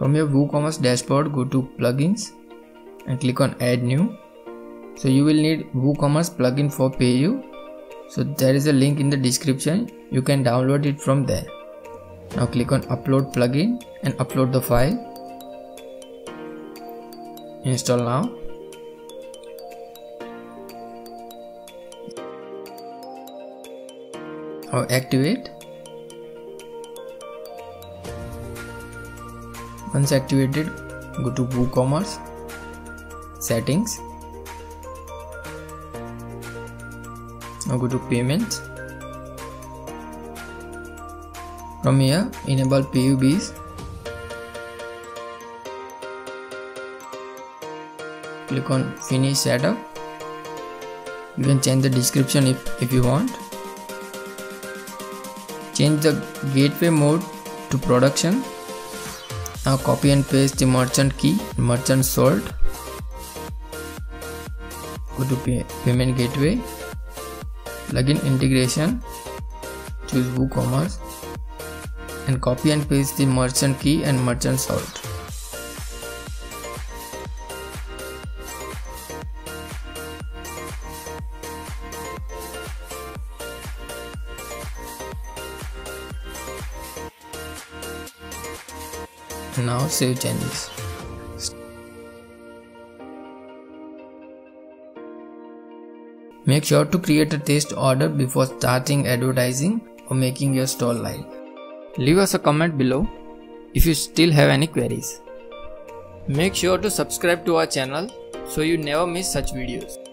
From your WooCommerce dashboard, go to plugins and click on add new. So you will need WooCommerce plugin for PayU. So there is a link in the description, you can download it from there. Now click on upload plugin and upload the file. Install now. Now activate. Once activated, go to WooCommerce, settings. Now go to payments. From here, enable PayUBs. Click on finish setup. You can change the description if you want. Change the gateway mode to production. Now copy and paste the merchant key, merchant sold. Go to payment gateway. Plugin integration, choose WooCommerce and copy and paste the merchant key and merchant sort. And now save changes. Make sure to create a test order before starting advertising or making your store live. Leave us a comment below if you still have any queries. Make sure to subscribe to our channel so you never miss such videos.